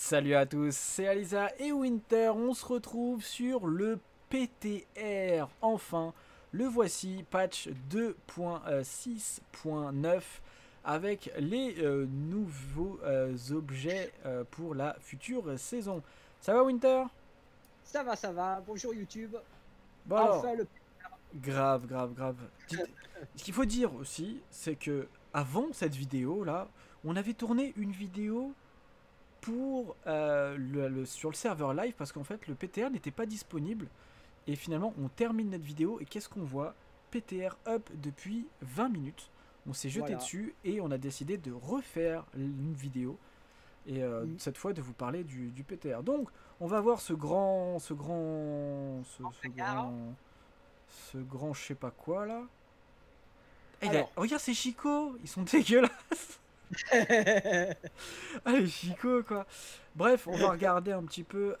Salut à tous, c'est Alisa et Winter, on se retrouve sur le PTR, enfin, le voici, patch 2.6.9, avec les nouveaux objets pour la future saison. Ça va Winter? Ça va, bonjour YouTube. Bon alors, enfin, le PTR. Grave. Ce qu'il faut dire aussi, c'est que avant cette vidéo là, on avait tourné une vidéo pour sur le serveur live parce qu'en fait le PTR n'était pas disponible et finalement on termine notre vidéo et qu'est-ce qu'on voit? PTR up depuis 20 minutes. On s'est jeté dessus et on a décidé de refaire une vidéo et cette fois de vous parler du PTR. Donc on va voir ce grand je sais pas quoi là. Hey, alors... regarde ces chicots, ils sont dégueulasses. Allez Chico quoi. Bref, on va regarder un petit peu 7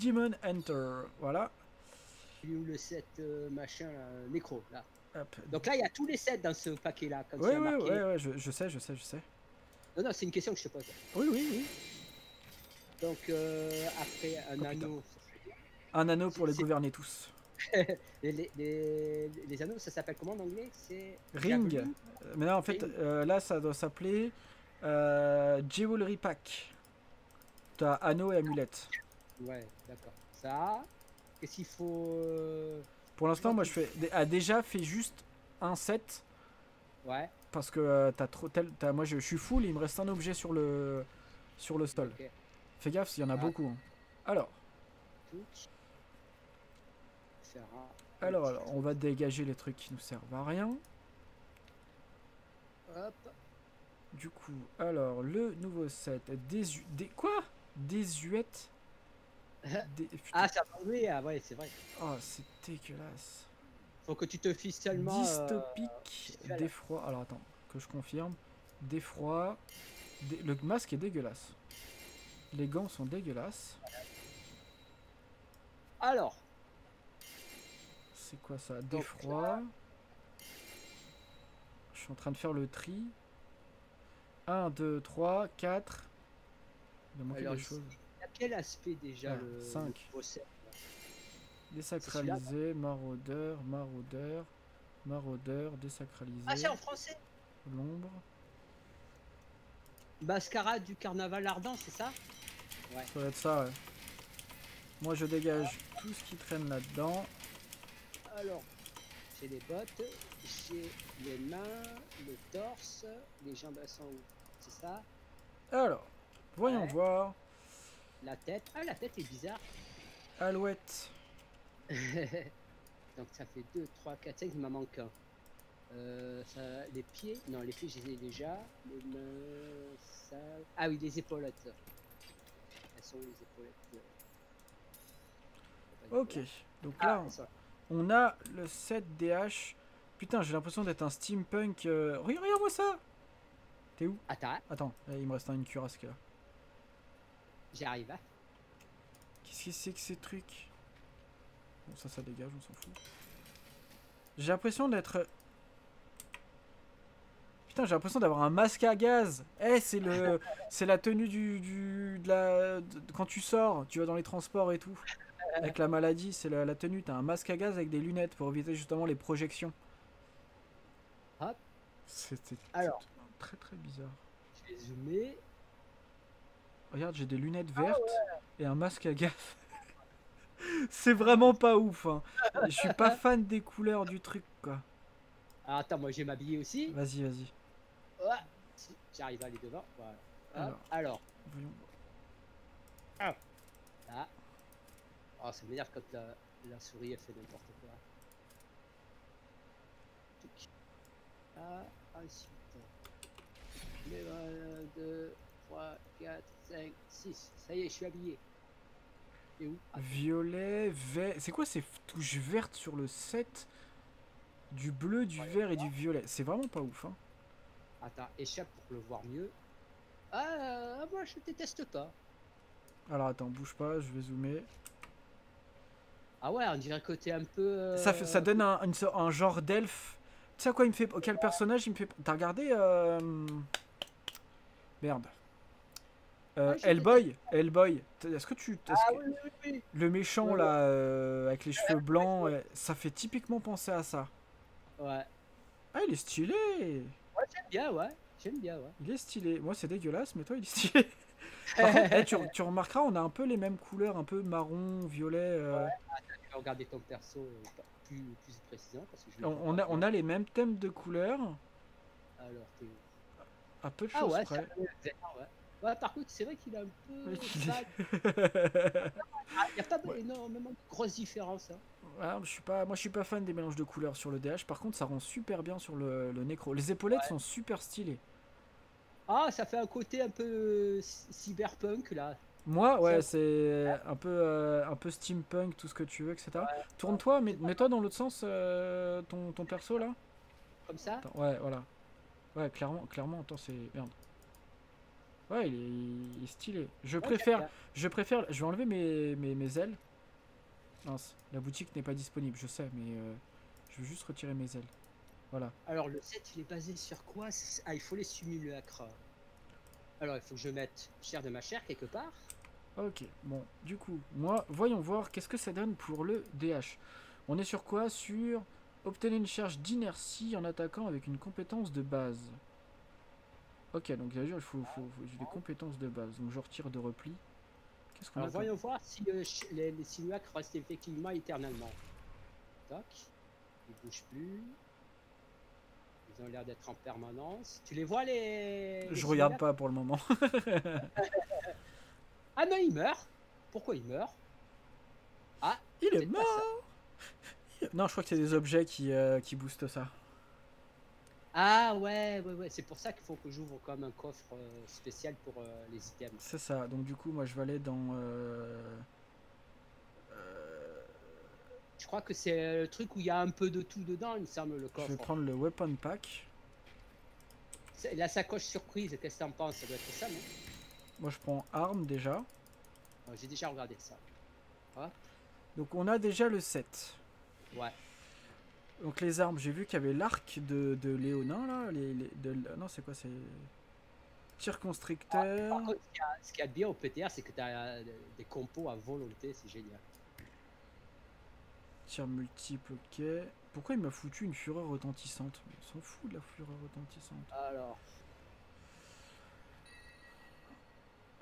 Demon Hunter. Voilà. Le 7 machin là, Necro là. Hop. Donc là il y a tous les 7 dans ce paquet là. Comme ouais, je sais. Non, c'est une question que je te pose. Oui. Donc après un anneau. Un anneau pour les gouverner tous. les anneaux, ça s'appelle comment en anglais? C'est Ring. Mais non, en fait, là, ça doit s'appeler Jewelry Pack. T'as anneaux et amulettes. Ouais, d'accord. Ça, qu'est-ce qu'il faut? Pour l'instant, moi, je fais. Déjà, fais juste un set. Ouais. Parce que moi, je suis full. Il me reste un objet sur le stall. Okay. Fais gaffe, il y en a beaucoup. Hein. Alors. Ouch. Alors, on va dégager les trucs qui nous servent à rien. Hop. Du coup, alors, le nouveau set. Quoi? Désuète. Ah, ça va, oui, ah, ouais, c'est vrai. Oh, c'est dégueulasse. Faut que tu te fies seulement. Dystopique, d'effroi. Alors, attends, que je confirme. D'effroi. Le masque est dégueulasse. Les gants sont dégueulasses. Alors. C'est quoi ça? D'effroi. Je suis en train de faire le tri. 1, 2, 3, 4. Il manque des choses. Il y a quel aspect déjà le 5. Désacralisé, maraudeur, désacralisé. Ah, c'est en français? L'ombre. Bascarade du carnaval ardent, c'est ça? Ouais. Ça doit être ça, ouais. Moi, je dégage tout ce qui traîne là-dedans. Alors, j'ai les bottes, j'ai les mains, le torse, les jambes à sang, c'est ça? Alors, voyons voir. La tête, ah la tête est bizarre. Alouette. Donc ça fait 2, 3, 4, 5, il m'en manque un. Les pieds, non les pieds je les ai déjà. Les mains, ça... Ah oui, les épaulettes. Elles sont les épaulettes. Ok, donc là... Ah, on a le 7DH. Putain, j'ai l'impression d'être un steampunk. Regarde-moi ça. T'es où? Attends, là, il me reste une cuirasse là. J'arrive. Hein. Qu'est-ce que c'est que ces trucs? Bon, ça dégage, on s'en fout. J'ai l'impression d'être... Putain, j'ai l'impression d'avoir un masque à gaz. Eh, c'est le... c'est la tenue quand tu sors, tu vas dans les transports et tout. Avec la maladie, c'est la tenue, t'as un masque à gaz avec des lunettes pour éviter justement les projections. Hop. C'était très très bizarre. Je vais zoomer. Regarde, j'ai des lunettes vertes et un masque à gaz. C'est vraiment pas ouf. Hein. Je suis pas fan des couleurs du truc quoi. Ah, attends, moi je vais m'habiller aussi. Vas-y. Ouais. Si, j'arrive à aller devant. Voilà. Alors. Voyons. Ah. Là. Oh, ça m'énerve quand la souris a fait n'importe quoi. Ah, ensuite. 2, 3, 4, 5, 6. Ça y est, je suis habillé. Et où? Violet, vert. C'est quoi ces touches vertes sur le 7? Du bleu, du vert et du violet. C'est vraiment pas ouf. Hein. Attends, échappe pour le voir mieux. Ah, moi je déteste pas. Alors attends, bouge pas, je vais zoomer. Ah ouais, on dirait un côté un peu... Ça donne un genre d'elfe. Tu sais à quoi il me fait... Quel personnage il me fait... T'as regardé... Merde. Hellboy, est-ce que tu... Ah oui. Le méchant, ouais, là, avec les cheveux blancs, ça fait typiquement penser à ça. Ouais. Ah, il est stylé. Ouais, j'aime bien, ouais. Il est stylé. Moi, c'est dégueulasse, mais toi, il est stylé. Par contre, hey, tu remarqueras, on a un peu les mêmes couleurs, un peu marron, violet. Ouais, je vais regarder ton perso plus précisément. Parce que je on a les mêmes thèmes de couleurs. Alors, t'es... Un peu de choses près. Ouais, par contre, c'est vrai qu'il a un peu... Il n'y a pas énormément de grosses différences. Hein. Ah, moi, je suis pas fan des mélanges de couleurs sur le DH. Par contre, ça rend super bien sur le Necro. Les épaulettes sont super stylées. Ah, ça fait un côté un peu cyberpunk, là. Moi, ouais, c'est un peu steampunk, tout ce que tu veux, etc. Ouais. Tourne-toi, mets-toi dans l'autre sens, ton perso, là. Comme ça? Attends, ouais, voilà. Ouais, clairement, attends, c'est... Merde. Ouais, il est stylé. Je préfère... Je vais enlever mes ailes. Mince, la boutique n'est pas disponible, je sais, mais je vais juste retirer mes ailes. Voilà. Alors, le set, il est basé sur quoi? Ah, il faut les simulacres. Alors, il faut que je mette Chair de ma chair quelque part. Ok, bon, du coup, moi, voyons voir qu'est-ce que ça donne pour le DH. On est sur quoi? Sur obtenir une charge d'inertie en attaquant avec une compétence de base. Ok, donc il faut j'ai des compétences de base, donc je retire de repli. Qu'est-ce qu'on a? Voyons voir si les simulacres restent effectivement éternellement. Tac, ils ne bougent plus. Ils ont l'air d'être en permanence. Tu les vois les Je regarde pas pour le moment. Ah non, il meurt. Pourquoi il meurt? Ah, il est mort. Non, je crois que c'est des objets qui boostent ça. Ah ouais. C'est pour ça qu'il faut que j'ouvre quand même un coffre spécial pour les items. C'est ça. Donc du coup, moi, je vais aller dans... Je crois que c'est le truc où il y a un peu de tout dedans, il me semble, le coffre. Je vais prendre le Weapon Pack. La sacoche surprise, qu'est-ce que t'en penses? Ça doit être ça, non? Moi, je prends arme déjà. J'ai déjà regardé ça. Hop. Donc on a déjà le 7. Ouais. Donc les armes, j'ai vu qu'il y avait l'arc de Léonin là, non c'est quoi, c'est... Circonstricteur... Par contre, ce qu'il y a de bien au PTR, c'est que tu as des compos à volonté, c'est génial. Tir multiple, ok. Pourquoi il m'a foutu une fureur retentissante? On s'en fout de la fureur retentissante. Alors...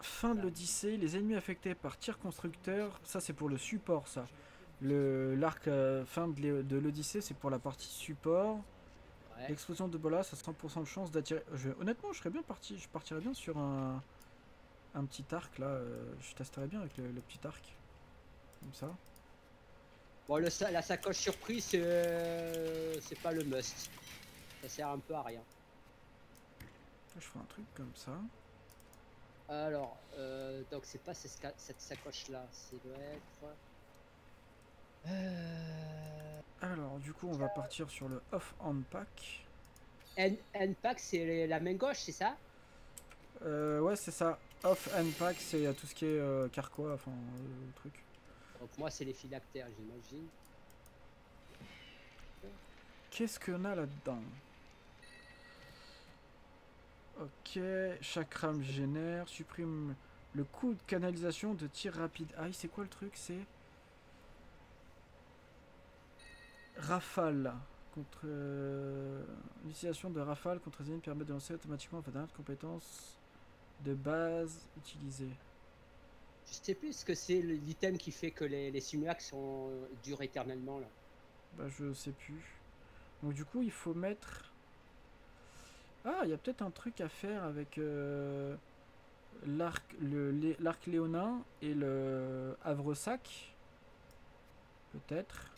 Fin de l'Odyssée, les ennemis affectés par tir constructeur, ça c'est pour le support ça. L'arc fin de l'Odyssée, c'est pour la partie support. Ouais. L'explosion de Bolas a 100% de chance d'attirer. Honnêtement, je serais bien parti. Je partirais bien sur un petit arc là. Je testerais bien avec le petit arc. Comme ça. Bon, la sacoche surprise, c'est pas le must. Ça sert un peu à rien. Je ferai un truc comme ça. Alors, donc c'est pas cette sacoche là. C'est doit être. Alors du coup on va partir sur le off hand pack. Hand pack c'est la main gauche, c'est ça? Ouais c'est ça. Off hand pack c'est tout ce qui est carquois, enfin truc. Donc moi c'est les phylactères j'imagine. Qu'est-ce qu'on a là-dedans? Ok, Chakram génère, supprime le coup de canalisation de tir rapide. Ah c'est quoi le truc? C'est... Rafale contre l'utilisation de Rafale contre les ennemis permet de lancer automatiquement en fait de compétences de base utilisées. Je sais plus ce que c'est l'item qui fait que les simulacres sont durent éternellement là. Bah je sais plus. Donc du coup il faut mettre. Ah il y a peut-être un truc à faire avec l'arc Léonin et le Havre-sac. Peut-être.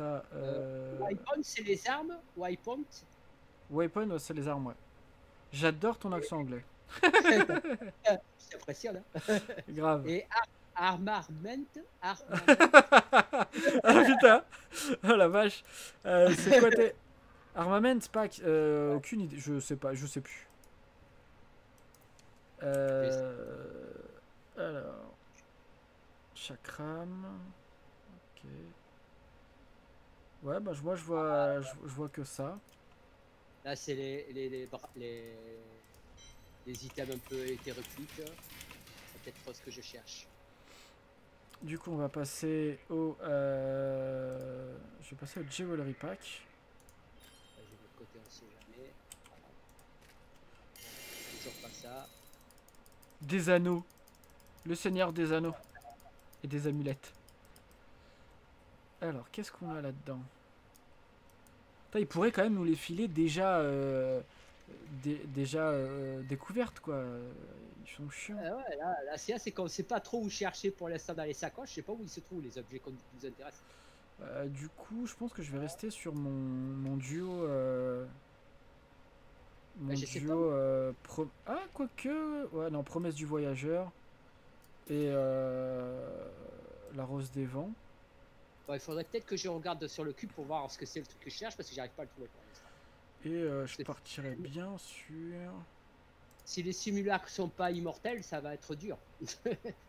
Waypoint c'est les armes? Waypoint ouais, c'est les armes, ouais. J'adore ton accent anglais. Je t'apprécie là. Grave. Et armament. Ah putain. Oh la vache. C'est quoi tes... Armament pack aucune idée. Je sais plus. Alors... Chakram... Ok... Ouais, bah moi je vois que ça. Là c'est les des items un peu hétéroclites. C'est peut-être pas ce que je cherche. Du coup, on va passer au... Je vais passer au Jewelry Pack. Je vais de l'autre côté, on ne sait jamais. Toujours pas ça. Des anneaux. Le Seigneur des Anneaux. Et des amulettes. Alors, qu'est-ce qu'on a là-dedans? Il pourrait quand même nous les filer déjà... découvertes, quoi. Ils sont chiants. Ouais, là c'est assez qu'on ne sait pas trop où chercher pour l'instant dans les sacoches. Je sais pas où ils se trouvent les objets qui nous intéressent. Du coup, je pense que je vais rester sur mon duo. Promesse du voyageur et la rose des vents. Bon, il faudrait peut-être que je regarde sur le cube pour voir ce que c'est le truc que je cherche parce que j'arrive pas à le trouver pour l'instant. Et je partirai bien sur... Si les simulacres sont pas immortels, ça va être dur.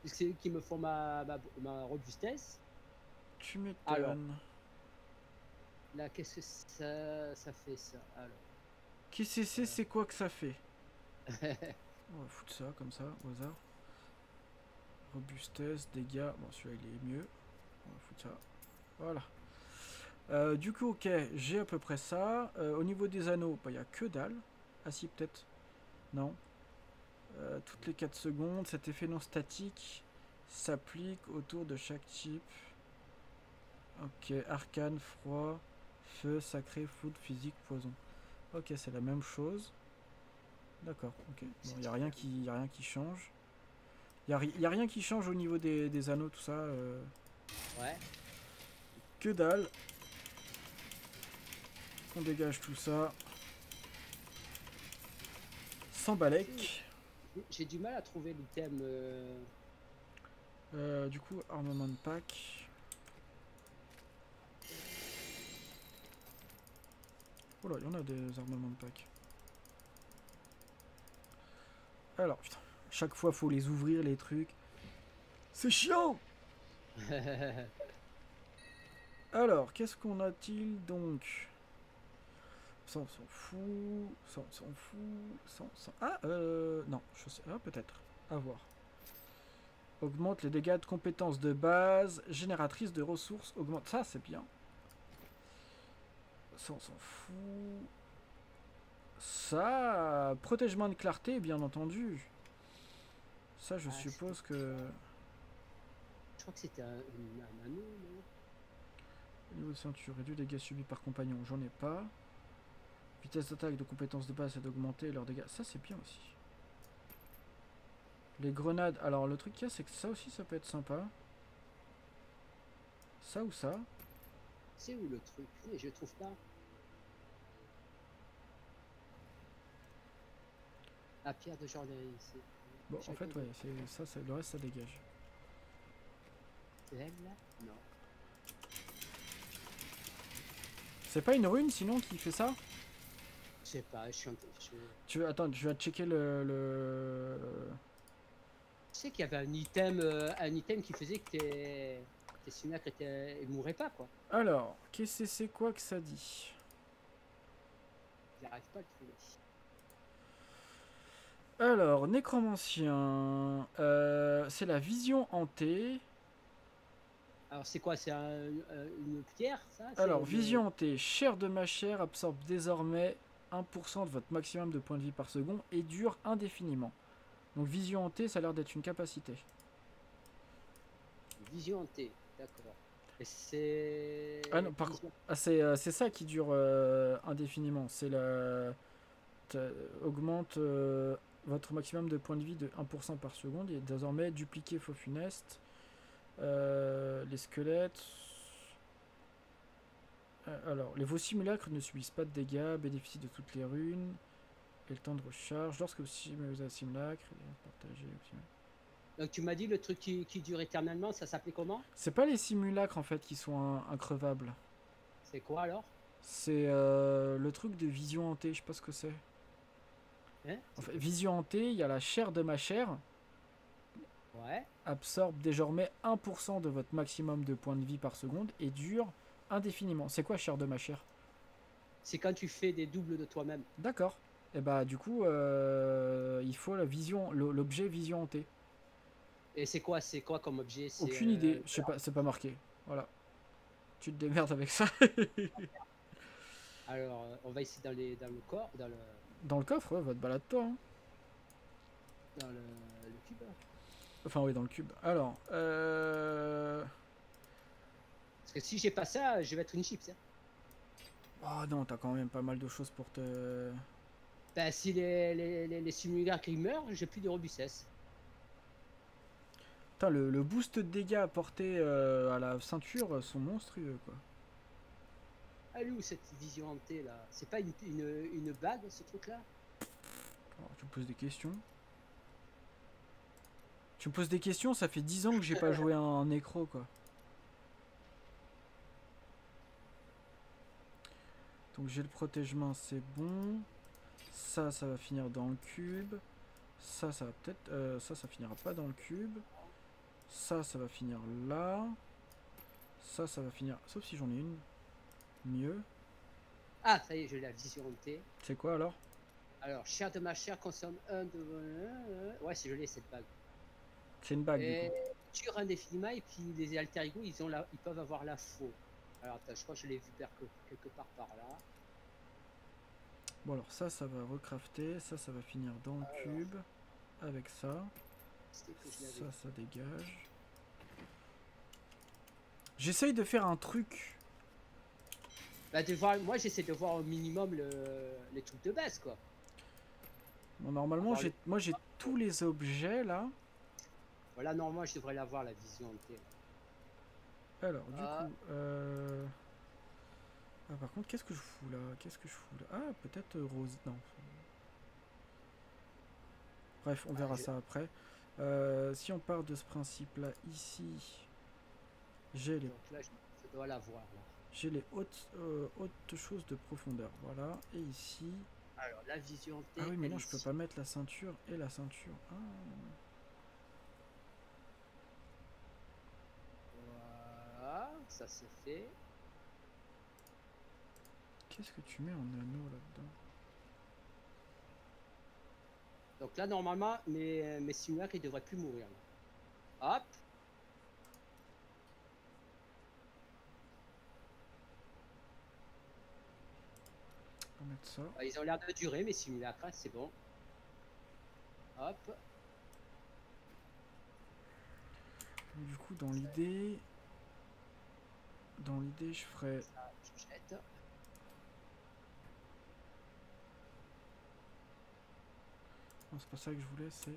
C'est eux qui me font ma robustesse. Tu m'étonnes. Là, qu'est-ce que ça fait, ça? Alors. Qu'est-ce que c'est quoi que ça fait? On va foutre ça, comme ça, au hasard. Robustesse, dégâts. Bon, celui-là, il est mieux. On va foutre ça. Voilà. Du coup, ok, j'ai à peu près ça. Au niveau des anneaux, il n'y a que dalle. Ah si, peut-être. Non. Toutes les 4 secondes, cet effet non statique s'applique autour de chaque type. Ok, arcane, froid, feu, sacré, foudre, physique, poison. Ok, c'est la même chose. D'accord, ok. Bon, il n'y a rien qui change. Il n'y a rien qui change au niveau des anneaux, tout ça. Ouais. Que dalle. On dégage tout ça. Sans balèque. J'ai du mal à trouver l'item. Du coup, armament pack. Oh là, il y en a des armements pack. Alors, putain, chaque fois, faut les ouvrir, les trucs. C'est chiant. Alors, qu'est-ce qu'on a-t-il donc? Ça, on s'en fout. Ça, on s'en fout. Ça, on s'en... Ah, non, je sais. Ah, peut-être. À voir. Augmente les dégâts de compétences de base. Génératrice de ressources. Augmente. Ça, c'est bien. Ça, on s'en fout. Ça. Protège-moi de clarté, bien entendu. Ça, je suppose que. Je crois que c'était un anneau, non? Niveau de ceinture, réduit les dégâts subis par compagnon, j'en ai pas. Vitesse d'attaque de compétences de base est d'augmenter leurs dégâts. Ça c'est bien aussi. Les grenades, alors le truc qu'il y a c'est que ça aussi ça peut être sympa. Ça ou ça? C'est où le truc? Oui, je trouve pas. La pierre de Jordan ici. Bon en fait ouais, c'est ça, le reste ça dégage. C'est elle là? Non. C'est pas une rune sinon qui fait ça? Je sais pas, je suis en train de... Attends, je vais checker le... Je sais qu'il y avait un item qui faisait que tes simulacres mourraient pas quoi. Alors, qu'est-ce que c'est quoi que ça dit? J'arrive pas à le trouver. Alors, nécromancien... c'est la vision hantée... Alors c'est quoi? C'est une pierre ça? Alors vision hantée, chair de ma chair absorbe désormais 1% de votre maximum de points de vie par seconde et dure indéfiniment. Donc vision hantée ça a l'air d'être une capacité. Vision hantée, d'accord. Et c'est... Ah non, par contre, c'est ça qui dure indéfiniment. C'est la... Augmente votre maximum de points de vie de 1% par seconde et désormais dupliquer faux funeste. Les squelettes. Alors, vos simulacres ne subissent pas de dégâts, bénéficient de toutes les runes et le temps de recharge. Lorsque vous simulez un simulacre, partagez. Donc, tu m'as dit le truc qui dure éternellement, ça s'appelait comment? C'est pas les simulacres en fait qui sont increvables. C'est quoi alors? C'est le truc de vision hantée, je sais pas ce que c'est. Hein en fait, vision hantée, il y a la chair de ma chair. Ouais. Absorbe désormais 1% de votre maximum de points de vie par seconde et dure indéfiniment. C'est quoi, chair de ma chair? C'est quand tu fais des doubles de toi-même. D'accord. Et bah du coup, il faut la vision, l'objet vision hantée. Et c'est quoi comme objet? Aucune idée, je sais pas, c'est pas marqué. Voilà. Tu te démerdes avec ça. Alors, on va ici dans, dans le corps, dans le coffre, ouais, va te balader toi. Hein. Dans le cube. Enfin oui, dans le cube. Alors, parce que si j'ai pas ça, je vais être une chips. Hein. Oh non, t'as quand même pas mal de choses pour te... Bah si les simulacres qui meurent, j'ai plus de robustesse. Putain, le boost de dégâts apporté à la ceinture sont monstrueux quoi. Elle est où cette vision hantée là? C'est pas une bague ce truc là? Alors, tu me poses des questions. Tu me poses des questions, ça fait 10 ans que j'ai pas joué un Necro quoi. Donc j'ai le protège-main, c'est bon. Ça, ça va finir dans le cube. Ça, ça va peut-être... ça, ça finira pas dans le cube. Ça, ça va finir là. Ça, ça va finir... Sauf si j'en ai une. Mieux. Ah, ça y est, j'ai la vision hantée. C'est quoi alors? Alors, chair de ma chair consomme un de... Ouais, c'est joli cette bague. C'est une bague, et du coup. Tue indéfiniment, et puis les alter ego, ils ont la... ils peuvent avoir la faux. Alors, attends, je crois que je l'ai vu quelque part par là. Bon alors ça, ça va recrafter, ça va finir dans le cube, avec ça, ça dégage. J'essaye de faire un truc. Bah de voir, moi j'essaie de voir au minimum les trucs de base quoi. Bon normalement, j'ai, moi j'ai tous les objets là. Voilà, normalement je devrais l'avoir la vision hantée. Alors du coup... Ah, par contre, qu'est-ce que je fous là? Qu'est-ce que je fous là? Ah, peut-être Rose. Non. Bref, on verra ça après. Si on part de ce principe-là, ici, j'ai les... Donc là, je dois l'avoir. J'ai les hautes choses de profondeur. Voilà. Et ici... Alors, la vision hantée... Ah oui, mais non, je peux pas mettre la ceinture et la ceinture. Ah. Voilà. Ça, c'est fait. Qu'est-ce que tu mets en anneau là-dedans? Donc là, normalement, mes simulacres, ils devraient plus mourir. Là. Hop! On va mettre ça. Ils ont l'air de durer, mes simulacres, c'est bon. Hop! Donc, du coup, dans l'idée... Dans l'idée, je ferais... Ça, je jette. Non, c'est pas ça que je voulais, c'est...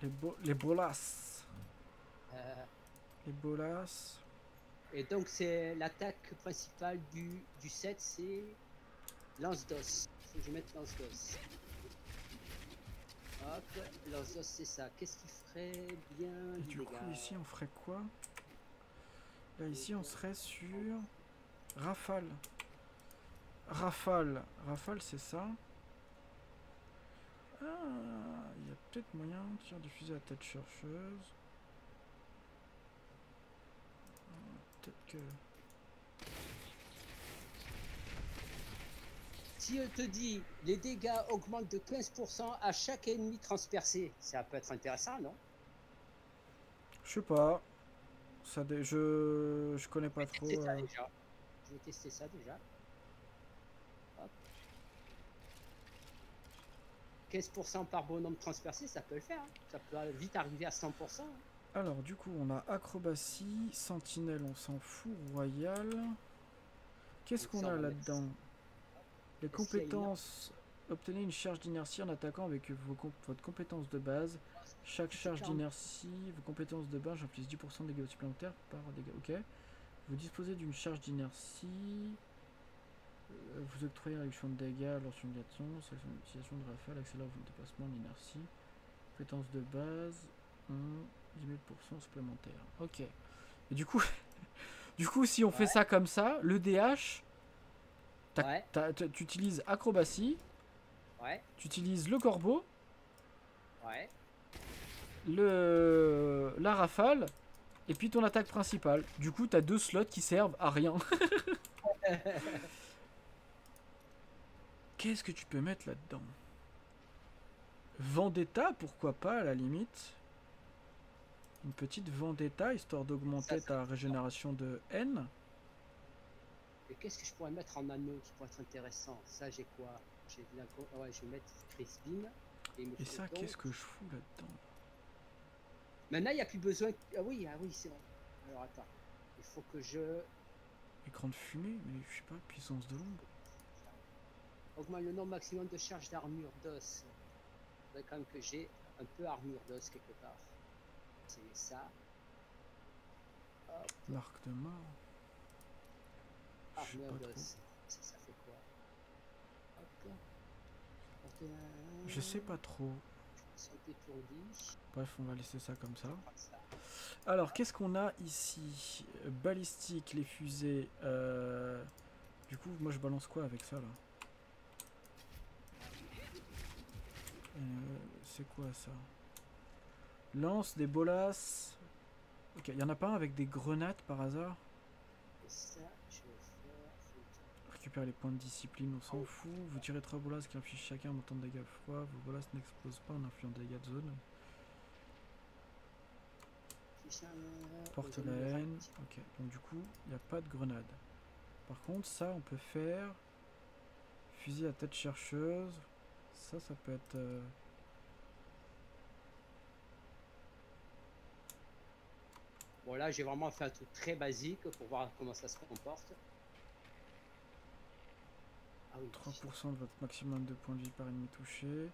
Les bolas. Les bolas. Et donc, c'est l'attaque principale du set, c'est... Lance d'os. Faut que je mette lance d'os. Hop, lance d'os, c'est ça. Qu'est-ce qui ferait bien du coup, ici, on ferait quoi? Là, ici, on serait sur... Rafale. Rafale, c'est ça. Ah, il y a peut-être moyen de tirer du fusil à tête chercheuse. Peut-être que... Si on te dit, les dégâts augmentent de 15% à chaque ennemi transpercé, ça peut être intéressant, non? Je sais pas. Ça, je connais pas trop. Je vais tester ça déjà. 15% par bonhomme transpercé, ça peut le faire. Hein. Ça peut vite arriver à 100%. Hein. Alors, du coup, on a acrobatie, sentinelle, on s'en fout, royal. Qu'est-ce qu'on a là-dedans? Les compétences. Obtenez une charge d'inertie en attaquant avec votre compétence de base. Chaque charge d'inertie, vos compétences de base, j'inflige 10% de dégâts supplémentaires par dégâts. Ok. Vous disposez d'une charge d'inertie. Vous octroyez la réduction de dégâts lors d'une action, c'est une utilisation de rafale, accélère votre déplacement, l'inertie. Compétence de base, 10 000% supplémentaire. Ok. Et du coup, si on fait ça comme ça, le DH, tu utilises acrobatie, tu utilises le corbeau, la rafale, et puis ton attaque principale. Du coup, tu as deux slots qui servent à rien. Qu'est-ce que tu peux mettre là-dedans? Vendetta, pourquoi pas, à la limite. Une petite vendetta, histoire d'augmenter ta régénération de haine. Et qu'est-ce que je pourrais mettre en anneau qui pourrait être intéressant? Ça, j'ai quoi? J'ai de la... Ouais, je vais mettre Crispin. Et ça, qu'est-ce que je fous là-dedans? Maintenant, il n'y a plus besoin... ah oui c'est vrai. Alors, attends. Il faut que je... Écran de fumée, mais je sais pas, puissance de l'ombre. Augmente le nombre maximum de charge d'armure d'os. Il faudrait quand même que j'ai un peu armure d'os quelque part. C'est ça. L'arc de mort. Armure d'os. Ça fait quoi? Hop. Je sais pas trop. Bref, on va laisser ça comme ça. Alors, qu'est-ce qu'on a ici? Balistique, les fusées. Du coup, moi je balance quoi avec ça là? C'est quoi ça? Lance des bolas. Ok, il n'y en a pas un avec des grenades par hasard? Récupère les points de discipline, on s'en fout. Vous tirez 3 bolas qui infligent chacun un montant de dégâts froids. Vos bolas n'explosent pas en infligeant des dégâts de zone. Porte la haine. Ok, donc du coup, il n'y a pas de grenade. Par contre, ça, on peut faire. Fusil à tête chercheuse. Ça, ça peut être... Bon, là, j'ai vraiment fait un truc très basique pour voir comment ça se comporte. Ah oui, 3% de votre maximum de points de vie par ennemi touché.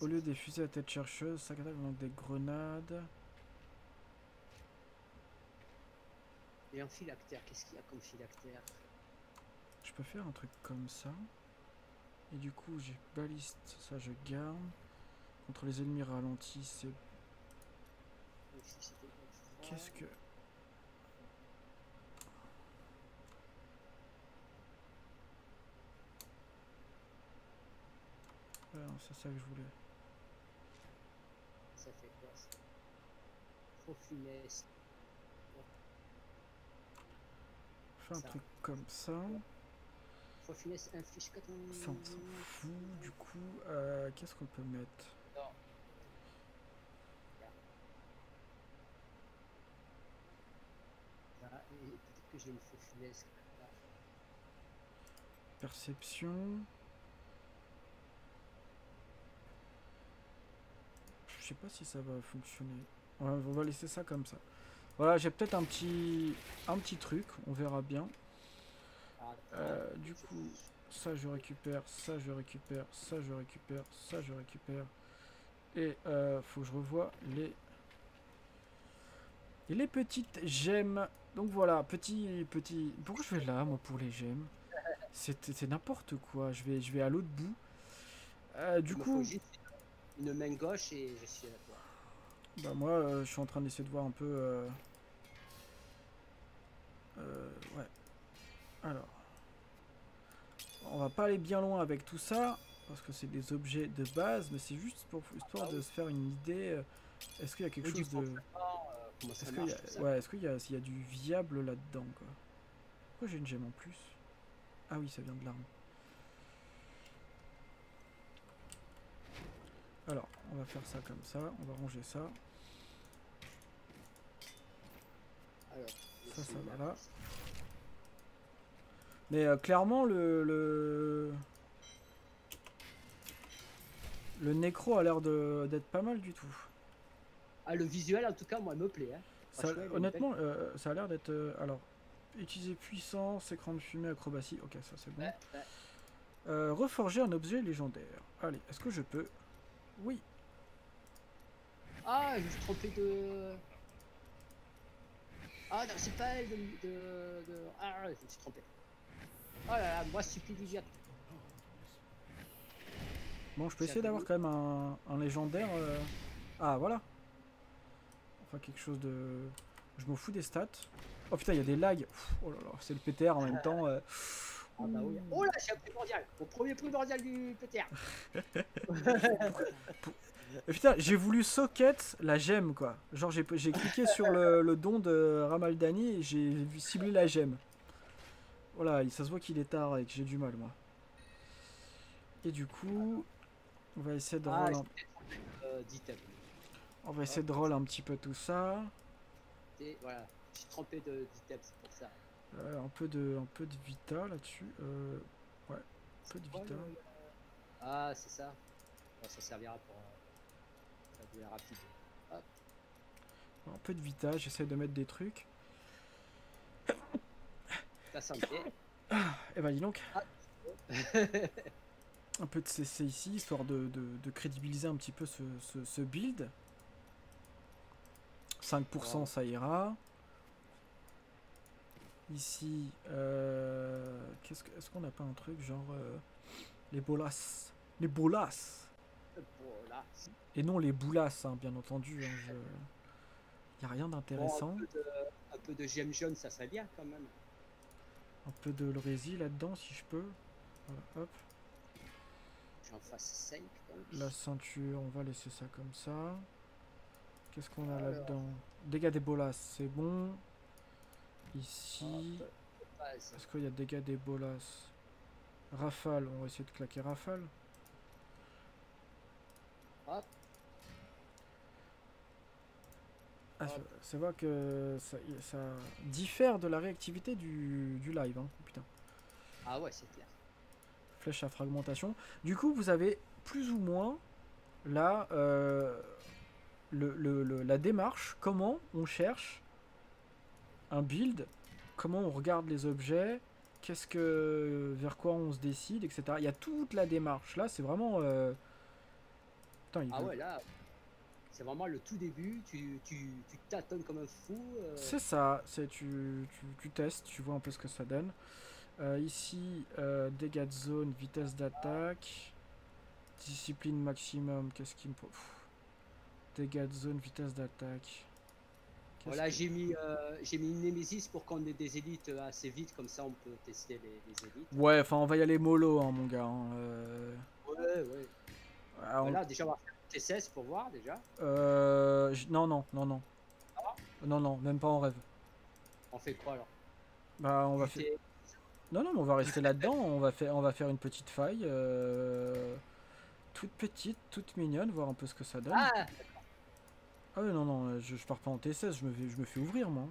Au lieu des fusées à tête chercheuse, ça attaque donc des grenades. Et un phylactère, qu'est-ce qu'il y a comme phylactère? Je peux faire un truc comme ça. Et du coup, j'ai baliste, ça je garde. Contre les ennemis ralentis, c'est... Qu'est-ce que... Ah non, c'est ça que je voulais. Ça fait quoi ça? Trop funeste. Fais un truc comme ça. Ça, on s'en fout. Du coup, qu'est-ce qu'on peut mettre? Peut-être que j'ai une faux funeste. Perception. Je sais pas si ça va fonctionner. Ouais, on va laisser ça comme ça. Voilà, j'ai peut-être un petit truc. On verra bien. Du coup, ça je récupère, ça je récupère, ça je récupère, ça je récupère. Et faut que je revoie les petites gemmes. Donc voilà, petit. Pourquoi je vais là, moi, pour les gemmes? C'est n'importe quoi. Je vais à l'autre bout. Du coup, une main gauche et je suis à la fois. Bah moi, je suis en train d'essayer de voir un peu. Ouais. Alors, on va pas aller bien loin avec tout ça, parce que c'est des objets de base, mais c'est juste pour histoire de se faire une idée. Est-ce qu'il y a quelque chose de... Est-ce qu'il y a du viable là-dedans, quoi? Pourquoi j'ai une gemme en plus? Ah oui, ça vient de l'arme. Alors, on va faire ça comme ça, on va ranger ça. Ça va là. Mais clairement, le Necro a l'air d'être pas mal du tout. Ah, le visuel, en tout cas, moi, il me plaît. Hein. Ça, honnêtement, ça a l'air d'être... alors, utiliser puissance, écran de fumée, acrobatie. Ok, ça, c'est bon. Ouais, ouais. Reforger un objet légendaire. Allez, est-ce que je peux? Oui. Ah, je me suis trompé de... Ah, non, c'est pas elle de... Ah, je me suis trompé. Oh là là, moi stupide. Bon, je peux essayer d'avoir quand même un légendaire. Ah, voilà. Enfin, quelque chose de... Je m'en fous des stats. Oh putain, il y a des lags. Oh là là, c'est le PTR en même temps. Ah, bah, oui. Oh là, c'est un primordial. Au premier primordial du PTR. Putain, j'ai voulu socket la gemme, quoi. Genre, j'ai cliqué sur le don de Ramaldani et j'ai ciblé la gemme. Voilà, ça se voit qu'il est tard et que j'ai du mal, moi. Et du coup, on va essayer de roll. On va essayer de roll un petit peu tout ça. Et voilà, je suis trempé de d'items, c'est pour ça. Un peu de vita là-dessus. Ouais, un peu de vita. Ah, c'est ça. Bon, ça servira pour ça devient rapide. Hop. Un peu de vita, j'essaie de mettre des trucs. Ça sent bien. Eh ben dis donc. Ah. Un peu de CC ici, histoire de crédibiliser un petit peu ce build. 5% ça ira. Ici, est-ce qu'on n'a pas un truc genre les bolas? Les bolas. Et non les boulas, hein, bien entendu. Hein, il n'y a rien d'intéressant. Bon, un peu de gemme jaune, ça serait bien quand même. Un peu de l'orésie là-dedans, si je peux. Voilà, hop. J'en fasse 5. Donc. La ceinture, on va laisser ça comme ça. Qu'est-ce qu'on a là-dedans? Dégâts des bolas, c'est bon. Ici. Est-ce qu'il y a dégâts des bolas? Rafale, on va essayer de claquer rafale. Hop. Ah, c'est vrai que ça diffère de la réactivité du live, hein. Putain. Ah ouais, c'est clair. Flèche à fragmentation. Du coup, vous avez plus ou moins là la démarche. Comment on cherche un build, comment on regarde les objets, qu'est-ce que vers quoi on se décide, etc. Il y a toute la démarche. Là, c'est vraiment. Putain, il ouais, là. C'est vraiment le tout début, tu tâtonnes comme un fou. C'est ça, tu testes, tu vois un peu ce que ça donne. Ici, dégâts de zone, vitesse d'attaque, discipline maximum, qu'est-ce qui me... Dégâts de zone, vitesse d'attaque. Voilà, j'ai mis une Némésis pour qu'on ait des élites assez vite, comme ça on peut tester les élites. Ouais, enfin on va y aller mollo, hein, mon gars. Hein, Ouais. Alors, voilà, déjà on va faire... T16 pour voir déjà. Non. Ah. Non, même pas en rêve. On fait quoi alors? Bah on va faire. Non, mais on va rester là-dedans. On va faire une petite faille, toute petite, toute mignonne, voir un peu ce que ça donne. Ah. Non, je pars pas en T16. Je me fais ouvrir moi.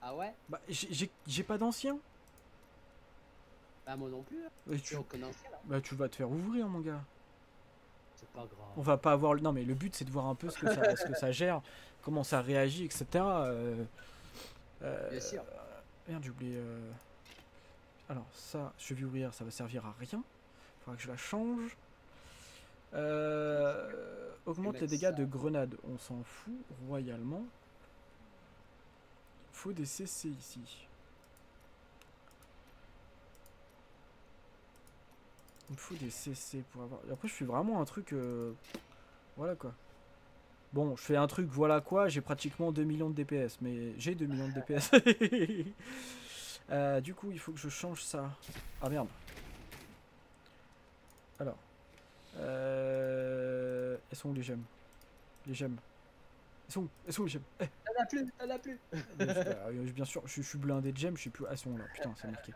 Ah ouais? Bah j'ai pas d'ancien. Bah moi non plus. Hein. Bah tu vas te faire ouvrir mon gars. C'est pas grave. On va pas avoir le... Non mais le but c'est de voir un peu ce que ça gère, comment ça réagit, etc. Bien sûr. Merde, j'ai oublié. Alors ça, cheville ouvrière, ça va servir à rien. Il faudra que je la change. Augmente les dégâts de grenade. On s'en fout royalement. Il faut des CC ici. Il me faut des CC pour avoir... Après je suis vraiment un truc... Voilà quoi. Bon, je fais un truc voilà quoi, j'ai pratiquement 2 millions de DPS, mais j'ai 2 millions de DPS. Du coup, il faut que je change ça. Ah merde. Alors. Elles sont où les gemmes? Les gemmes. Elles sont où les gemmes? T'en as plus. Bien sûr, je suis blindé de gemmes, je sais plus... Elles sont là, putain, c'est marqué.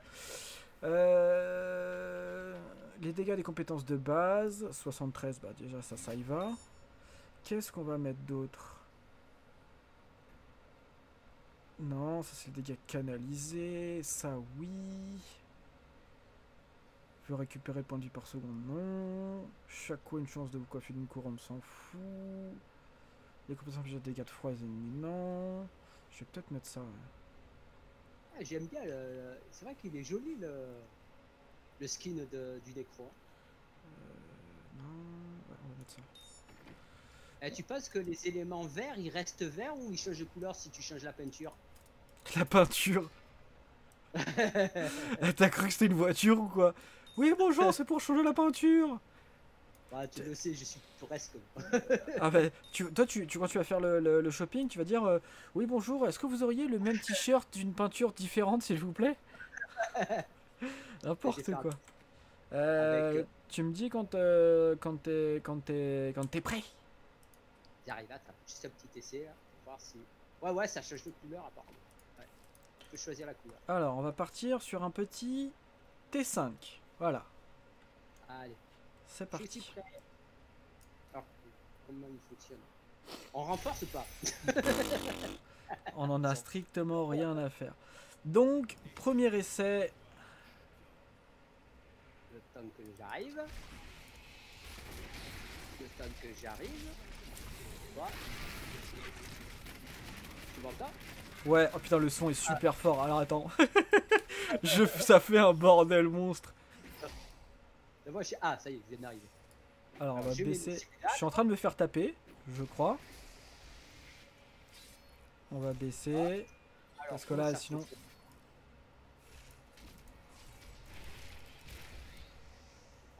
Les dégâts des compétences de base, 73, bah déjà ça y va. Qu'est-ce qu'on va mettre d'autre? Non, ça c'est les dégâts canalisés, ça oui. Je veux récupérer le point de vie par seconde, non. Chaque coup une chance de vous coiffer d'une couronne, s'en fout. Les compétences de dégâts de froid, non. Je vais peut-être mettre ça. Ouais. Ah, j'aime bien, c'est vrai qu'il est joli le skin du Necro. Ouais, on va mettre ça. Et tu penses que les éléments verts, ils restent verts ou ils changent de couleur si tu changes la peinture? La peinture? T'as cru que c'était une voiture ou quoi? Oui, bonjour, c'est pour changer la peinture. Bah, tu le sais, je suis presque. Ah bah, toi, quand tu vas faire le shopping, tu vas dire oui, bonjour, est-ce que vous auriez le même t-shirt d'une peinture différente, s'il vous plaît? N'importe quoi. Tu me dis quand t'es prêt. J'arrive à taper juste un petit essai là, pour voir si. Ouais, ça change de couleur apparemment. Ouais. Tu peux choisir la couleur. Alors on va partir sur un petit T5. Voilà. Allez. C'est parti. Alors, comment il fonctionne? On renforce pas. On en a strictement rien à faire. Donc, premier essai. Le temps que j'arrive. Le temps que j'arrive. Voilà. Tu m'entends? Ouais, oh putain, le son est super fort. Alors attends. Ça fait un bordel monstre. Ah, ça y est, je viens d'arriver. Alors on va baisser. Je suis en train de me faire taper, je crois. On va baisser. Parce que là, sinon.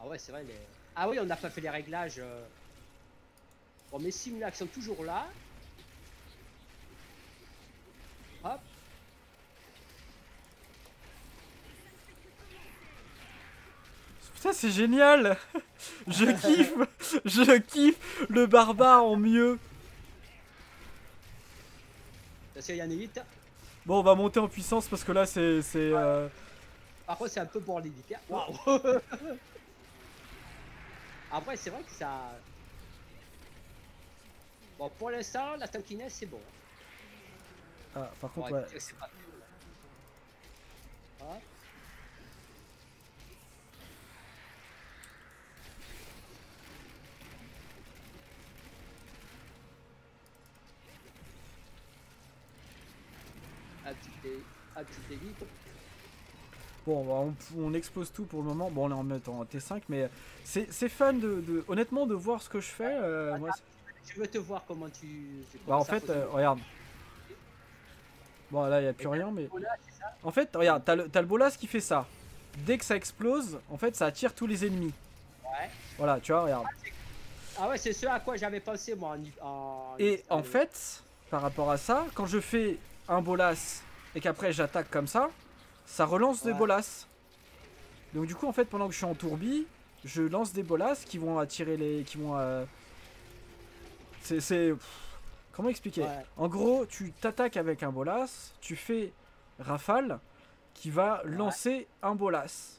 Ah ouais, c'est vrai. Les... Ah oui, on n'a pas fait les réglages. Bon, mes simulacres sont toujours là. Hop. Putain, c'est génial. Je kiffe. Je kiffe le barbare en mieux. Bon, on va monter en puissance parce que là, c'est... Parfois, c'est un peu bordélique. Waouh. Après, c'est vrai que ça... Bon, pour l'instant, la tankiness, c'est bon. Ah, par contre, ouais. Voilà. Bon, on explose tout pour le moment. Bon, là on met en T5, mais c'est fun de honnêtement de voir ce que je fais. Moi, je veux te voir comment tu. Bah, en fait, regarde. Bon, là il n'y a plus rien, mais. En fait, regarde, t'as le Bolas qui fait ça. Dès que ça explose, en fait, ça attire tous les ennemis. Ouais. Voilà, tu vois, regarde. Ah ouais, c'est ce à quoi j'avais pensé moi. Et en fait, par rapport à ça, quand je fais un Bolas et qu'après j'attaque comme ça, ça relance des Bolas. Donc du coup en fait pendant que je suis en tourbi, je lance des Bolas qui vont attirer les... qui vont... C'est... Comment expliquer? En gros tu t'attaques avec un Bolas, tu fais Rafale qui va lancer un Bolas.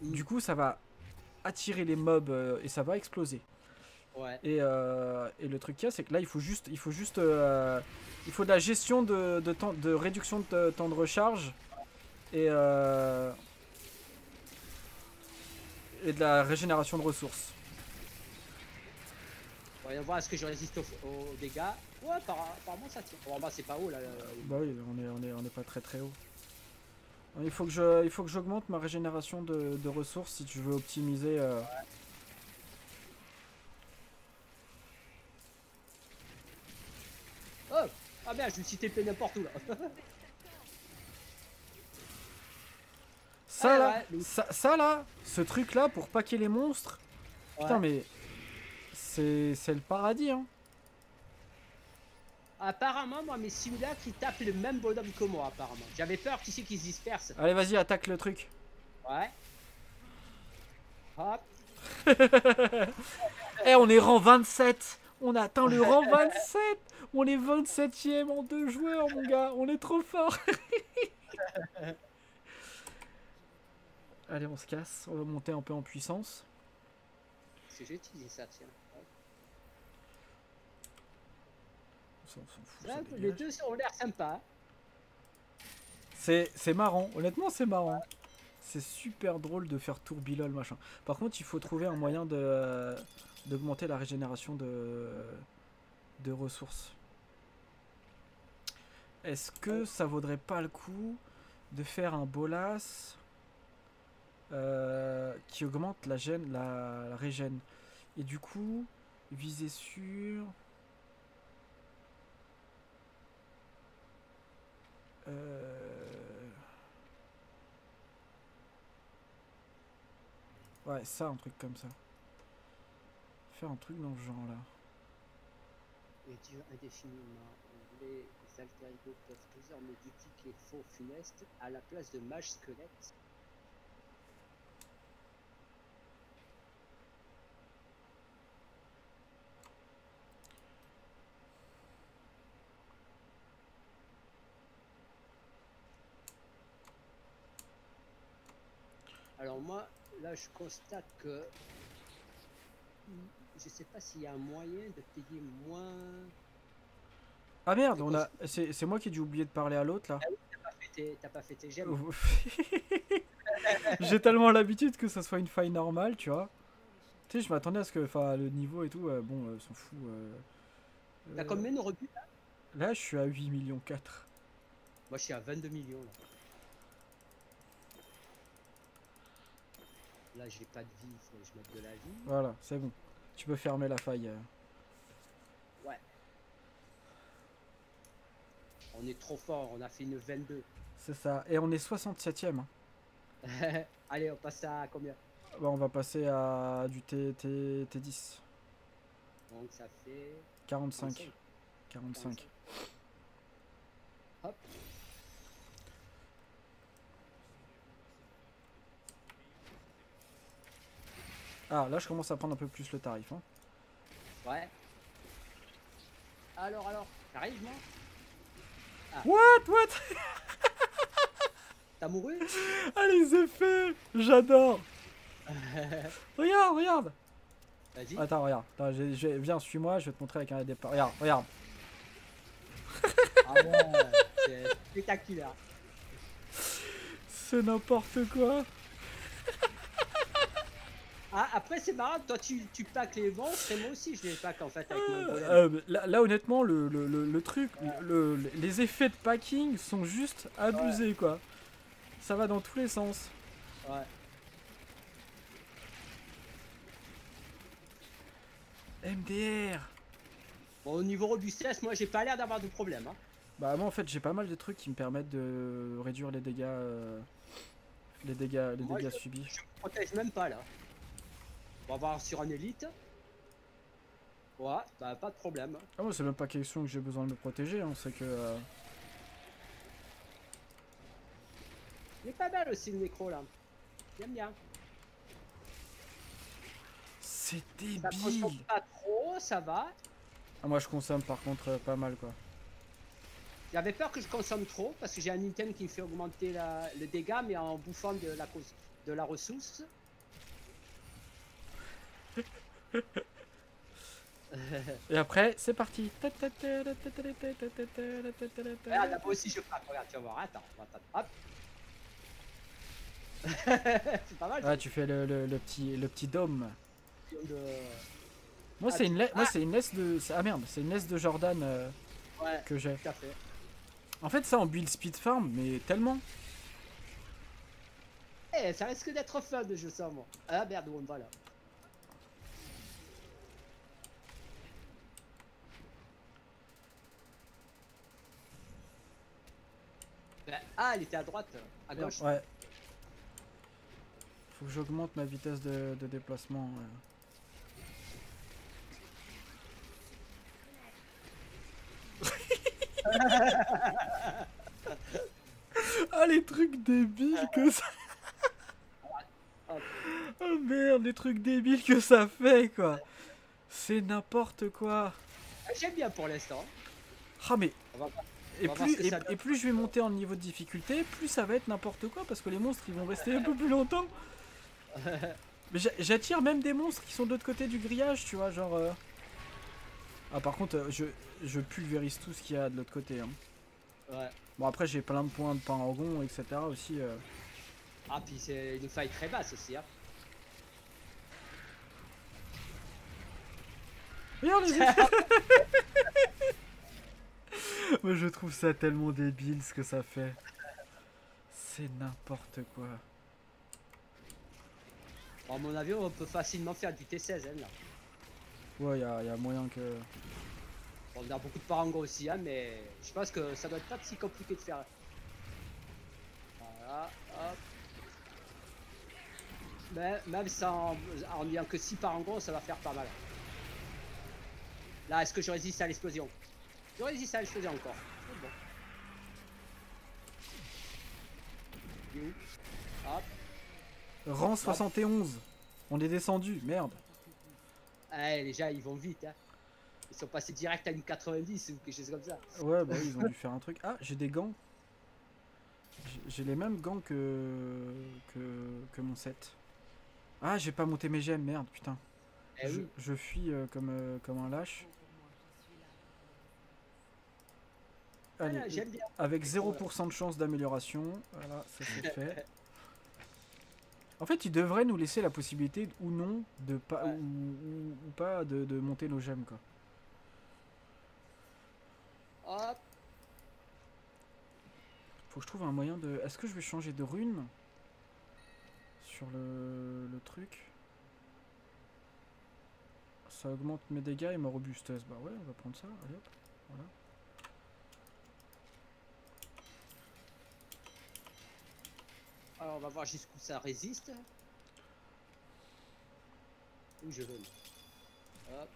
Du coup ça va attirer les mobs et ça va exploser. Ouais. Et le truc qu'il y a, c'est que là, il faut de la gestion de temps, de réduction de temps de recharge et de la régénération de ressources. On va voir est-ce que je résiste aux dégâts. Ouais, apparemment ça tire. En bas, c'est pas haut là. Bah oui, on est pas très très haut. Il faut que j'augmente ma régénération de ressources si tu veux optimiser. Ouais. Oh, ah merde, je me suis TP n'importe où là. Ça là, ouais, ce truc là pour paquer les monstres. Ouais. Putain mais c'est le paradis hein. Apparemment moi mes simulacres ils tapent le même bonhomme que moi apparemment. J'avais peur qu'ici qu'ils se dispersent. Allez vas-y attaque le truc. Ouais. Hop. Eh hey, on est rang 27. On a atteint le rang 27. On est 27ème en 2 joueurs, mon gars. On est trop fort. Allez, on se casse. On va monter un peu en puissance. J'ai utilisé ça, tiens. On s'en fout, là, les deux ont l'air sympas. C'est marrant. Honnêtement, c'est marrant. C'est super drôle de faire tourbilol, machin. Par contre, il faut trouver un moyen d'augmenter la régénération de ressources. Est-ce que ça vaudrait pas le coup de faire un Bolas qui augmente la gêne, la régène et du coup viser sur ouais ça un truc comme ça, faire un truc dans le genre là. Et dure indéfiniment. Les alter-ego peuvent désormais dupliquer faux funestes à la place de mage squelette. Alors moi, là je constate que je sais pas s'il y a un moyen de payer moins. Ah merde, on a... c'est moi qui ai dû oublier de parler à l'autre là. Ah oui, t'as pas fait tes gemmes. J'ai tellement l'habitude que ça soit une faille normale, tu vois. Tu sais, je m'attendais à ce que, enfin, le niveau et tout, bon, s'en fout. T'as combien de rebuts là? Là, je suis à 8 millions 4. Moi, je suis à 22 millions là. Là, j'ai pas de vie, il faut que je mette de la vie. Voilà, c'est bon. Tu peux fermer la faille. Ouais. On est trop fort, on a fait une 22. C'est ça, et on est 67ème. Hein. Allez, on passe à combien? Bah, on va passer à du T10. Donc ça fait... 45. Hop. Ah, là je commence à prendre un peu plus le tarif. Hein. Ouais. Alors, t'arrives, moi? Ah. What? T'as mouru? Ah, les effets! J'adore! Regarde! Vas-y. Attends, regarde. Attends, viens, suis-moi, je vais te montrer avec un départ. Regarde. Ah bon, c'est spectaculaire. C'est n'importe quoi. Ah, après c'est marrant, toi tu packs les vents, et moi aussi je les pack en fait avec mon là honnêtement le truc, les effets de packing sont juste abusés, ouais. Quoi. Ça va dans tous les sens. Ouais. MDR. Bon, au niveau robustesse, moi j'ai pas l'air d'avoir de problème. Hein. Bah moi en fait j'ai pas mal de trucs qui me permettent de réduire les dégâts moi, subis. Je me protège même pas là. On va voir sur un élite. Ouais, bah pas de problème. Ah ouais, c'est même pas question que j'ai besoin de me protéger, on sait que... Il est pas mal aussi le Necro là. J'aime bien. C'est débile. Ça consomme pas trop, ça va. Ah, moi je consomme par contre pas mal quoi. J'avais peur que je consomme trop parce que j'ai un item qui me fait augmenter le dégât mais en bouffant de la ressource. Et après, c'est parti. Regarde, là-bas aussi je frappe, regarde, tu vas voir, attends, hop. C'est pas mal. Ah, tu fais le petit dôme. De... Moi c'est une laisse de... Ah merde, c'est une laisse de Jordan ouais, que j'ai. En fait ça on build speed farm, mais tellement. Eh, ça risque d'être fun de jeu ça, moi. Ah merde, où on va là? Ah, elle était à droite, à gauche. Ouais. Faut que j'augmente ma vitesse de déplacement. Ouais. Ah, les trucs débiles que ça... Oh merde, les trucs débiles que ça fait quoi. C'est n'importe quoi. J'aime bien pour l'instant. Ah mais... Et plus je vais monter en niveau de difficulté, plus ça va être n'importe quoi parce que les monstres ils vont rester un peu plus longtemps. Mais j'attire même des monstres qui sont de l'autre côté du grillage, tu vois, genre... Ah par contre je pulvérise tout ce qu'il y a de l'autre côté hein. Ouais. Bon après j'ai plein de points de parangon etc aussi Ah puis c'est une faille très basse aussi hein. Regarde les Moi je trouve ça tellement débile ce que ça fait. C'est n'importe quoi. Bon, à mon avis on peut facilement faire du T16 hein, là. Ouais, y a moyen que... Bon, on a beaucoup de parango aussi, hein, mais je pense que ça doit être pas si compliqué de faire. Voilà, hop. Mais même sans... en ayant que 6 parangos, ça va faire pas mal. Là, est-ce que je résiste à l'explosion? Je résiste à l'explosion encore. Bon. Hop. Rang 71. On est descendu, merde. Ah, les gens ils vont vite hein. Ils sont passés direct à une 90 ou quelque chose comme ça. Ouais bah ils ont dû faire un truc. Ah j'ai des gants. J'ai les mêmes gants que mon set. Ah j'ai pas monté mes gemmes, merde putain. Je fuis comme un lâche. Allez, ah, j'aime bien. Avec 0% de chance d'amélioration, voilà, ça c'est fait. En fait, il devrait nous laisser la possibilité ou non de pas ou pas de monter nos gemmes quoi. Hop. Faut que je trouve un moyen de. Est-ce que je vais changer de rune sur le truc? Ça augmente mes dégâts et ma robustesse. Bah ouais, on va prendre ça. Allez, hop, voilà. Alors on va voir jusqu'où ça résiste. Où je vole. Hop.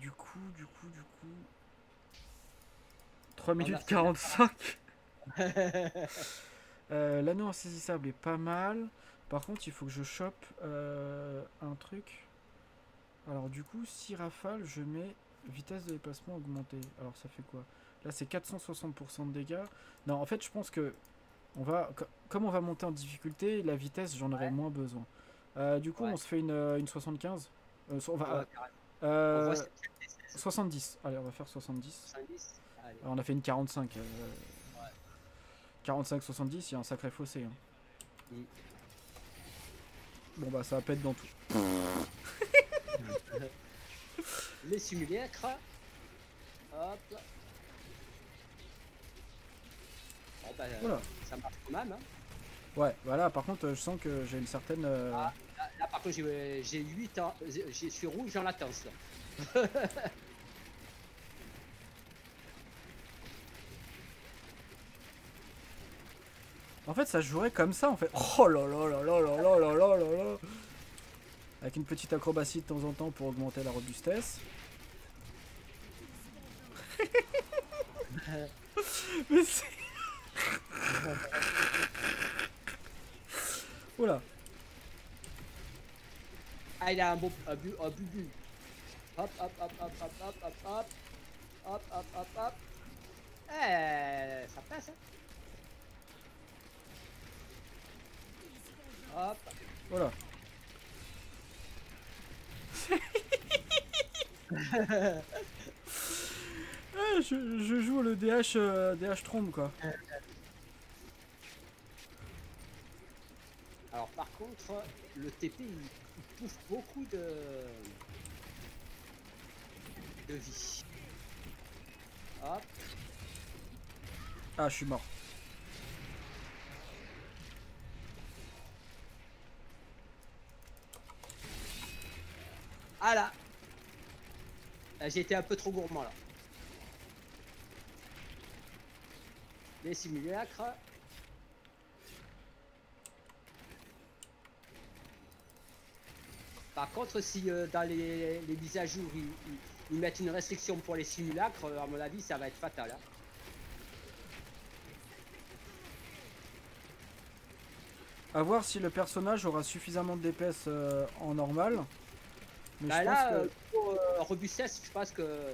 Du coup... 3 minutes 45. L'anneau insaisissable est pas mal. Par contre, il faut que je chope un truc. Alors du coup, si rafale, je mets vitesse de déplacement augmentée. Alors ça fait quoi ? Là, c'est 460% de dégâts. Non, en fait, je pense que... Comme on va monter en difficulté, la vitesse, j'en aurai moins besoin. Du coup, on se fait une 75. On va 70. Allez, on va faire 70. Alors, on a fait une 45. 45-70, il y a un sacré fossé. Hein. Oui. Bon, bah, ça pète dans tout. Les simulacres. Hop là. Oh bah, ça marche quand même. Hein. Ouais, voilà, par contre, je sens que j'ai une certaine... là, par contre, j'ai 8 ans. Je suis rouge en latence, là. En fait, ça jouerait comme ça, en fait. Oh là là là là là là là là là. Avec une petite acrobatie de temps en temps pour augmenter la robustesse. Mais c'est... Oula. Ah, il a un beau bubu. Hop hop hop hop hop hop hop hop hop hop hop hop. Ça passe hein. Hop. Voilà. Je joue le DH trombe quoi. Alors par contre, le TP il bouffe beaucoup de vie. Hop. Ah, je suis mort. Ah là, j'ai été un peu trop gourmand là. Les simulacres. Par contre, si dans les mises à jour, ils mettent une restriction pour les simulacres, à mon avis, ça va être fatal. Hein. À voir si le personnage aura suffisamment de DPS en normal. Mais bah je pense que... pour robustesse, je pense que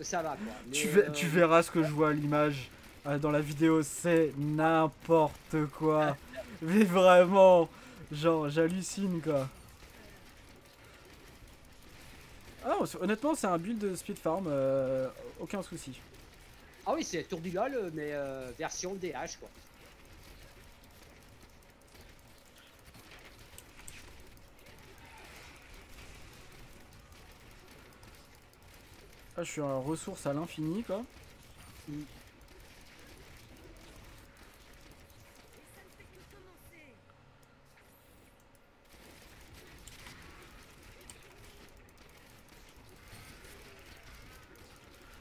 ça va. Quoi. Mais, tu verras ce que je vois à l'image dans la vidéo, c'est n'importe quoi. Mais vraiment, genre, j'hallucine quoi. Ah, honnêtement, c'est un build de speed farm, aucun souci. Ah oui, c'est tour du LOL, mais version DH quoi. Ah, je suis en ressources à l'infini quoi. Mm.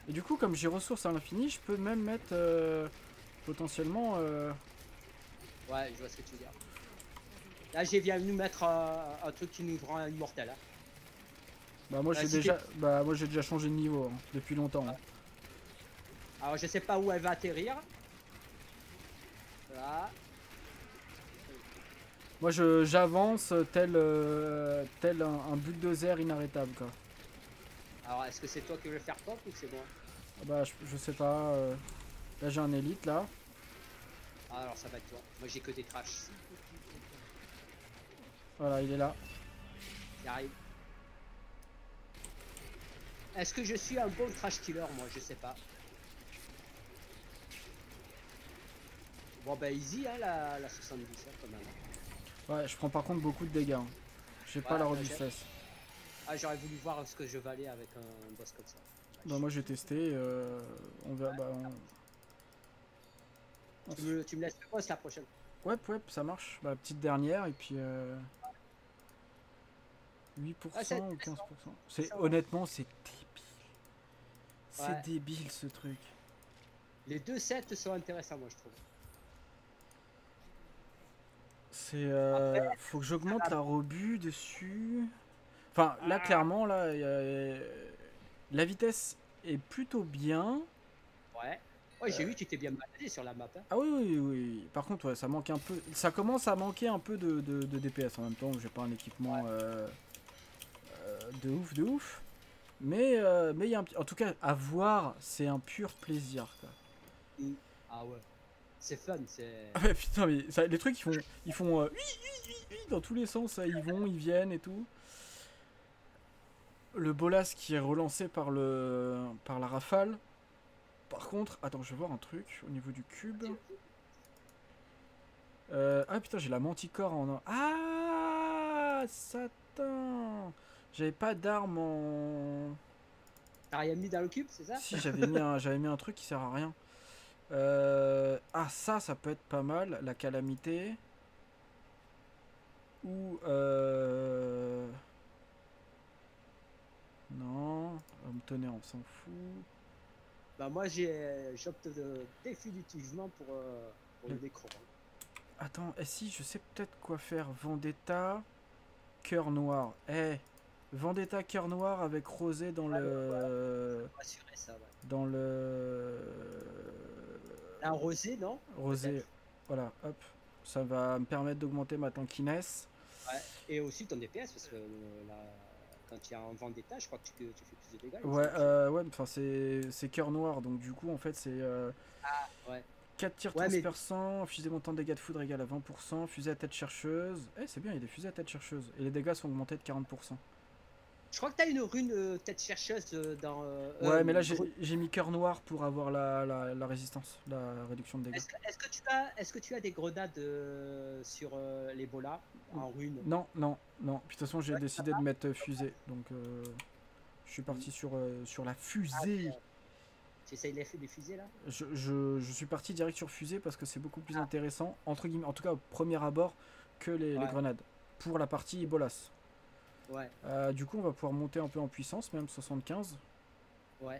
Et du coup, comme j'ai ressources à l'infini, je peux même mettre potentiellement... Ouais, je vois ce que tu veux dire. Là, j'ai viens nous mettre un truc qui nous rend immortel. Hein. Bah moi, j'ai déjà changé de niveau hein, depuis longtemps. Ah. Hein. Alors, je sais pas où elle va atterrir. Voilà. Moi, j'avance tel un bulldozer inarrêtable, quoi. Alors, est-ce que c'est toi qui veux faire top ou c'est moi? Bah, je sais pas. Là, j'ai un élite, là. Ah, alors, ça va être toi. Moi, j'ai que des trash. Voilà, il est là. J'arrive. Est-ce que je suis un bon trash killer, moi? Je sais pas. Bon bah easy hein, la 70 hein, quand même. Ouais, je prends par contre beaucoup de dégâts. Hein. J'ai pas la robustesse. Ah, j'aurais voulu voir ce que je valais avec un boss comme ça. Bah moi j'ai testé, on verra... Ouais, bah, on... tu me laisses le boss la prochaine. Ouais, ouais, ça marche. Bah petite dernière et puis... 8% ou 15%. C'est honnêtement, c'est débile. Ouais. C'est débile ce truc. Les deux sets sont intéressants, moi je trouve. C'est... faut que j'augmente la robu dessus... Enfin, là, clairement, là, la vitesse est plutôt bien. Ouais. Ouais, j'ai vu que tu t'es bien baladé sur la map. Hein. Ah oui, oui, oui. Par contre, ouais, ça manque un peu... Ça commence à manquer un peu de DPS en même temps. J'ai pas un équipement de ouf, de ouf. Mais il y a un petit... En tout cas, à voir, c'est un pur plaisir, quoi. Mm. Ah ouais. C'est fun, c'est... Ah ouais, putain, mais ça, les trucs, ils font dans tous les sens, ils vont, ils viennent et tout. Le Bolas qui est relancé par la Rafale. Par contre, attends, je vais voir un truc au niveau du cube. Ah putain, j'ai la Manticore en... Ah, Satan. J'avais pas d'arme en... T'as rien mis dans le cube, c'est ça? Si, j'avais mis un truc qui sert à rien. Ah ça peut être pas mal, la Calamité. Ou non, me tenir, on s'en fout. Bah moi j'opte définitivement pour le Necro. Attends, et si je sais peut-être quoi faire. Vendetta, Cœur noir. Vendetta, Cœur noir avec Rosé dans assurer ça, ouais. Dans le... Un rosé, non? Rosé, voilà, hop. Ça va me permettre d'augmenter ma tankiness. Ouais. Et aussi ton DPS, parce que quand il y a un vendetta, je crois que tu fais plus de dégâts. Ouais, ouais, enfin c'est cœur noir, donc du coup, en fait, c'est... ouais. 4 tirs 13%, fusée montant de dégâts de foudre égale à 20%, fusée à tête chercheuse. Eh, c'est bien, il y a des fusées à tête chercheuse. Et les dégâts sont augmentés de 40%. Je crois que t'as une rune tête chercheuse dans... ouais, mais là j'ai mis cœur noir pour avoir la résistance, la réduction de dégâts. Est-ce que tu as des grenades sur les bolas en rune? Non, non, non. Puis de toute façon j'ai décidé de mettre fusée, donc je suis parti sur la fusée. Tu essayes l'effet des fusées là? Je suis parti direct sur fusée parce que c'est beaucoup plus intéressant, entre guillemets, en tout cas au premier abord, que les grenades, pour la partie bolas. Ouais. Du coup, on va pouvoir monter un peu en puissance, même 75. Ouais.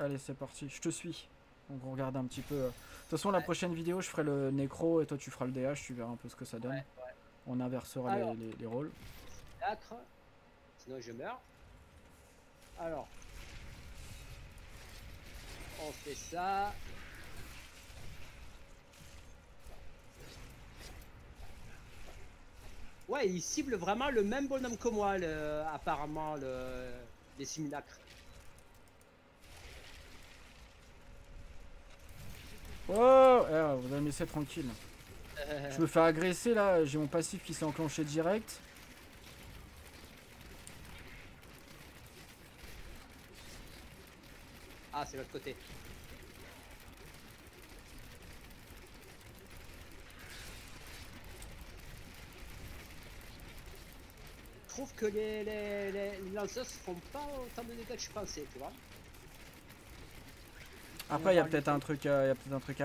Allez, c'est parti. Je te suis. Donc, on regarde un petit peu. De toute façon, la prochaine vidéo, je ferai le Necro et toi, tu feras le DH. Tu verras un peu ce que ça donne. Ouais, ouais. On inversera les rôles. Sacre. Sinon, je meurs. Alors. On fait ça. Ouais, il cible vraiment le même bonhomme que moi, apparemment, les simulacres. Oh, vous allez me laisser tranquille. Je me fais agresser, là. J'ai mon passif qui s'est enclenché direct. Ah, c'est l'autre côté. Je trouve que les lanceurs se font pas autant de dégâts que je pensais, tu vois. Après, il y a peut-être un truc à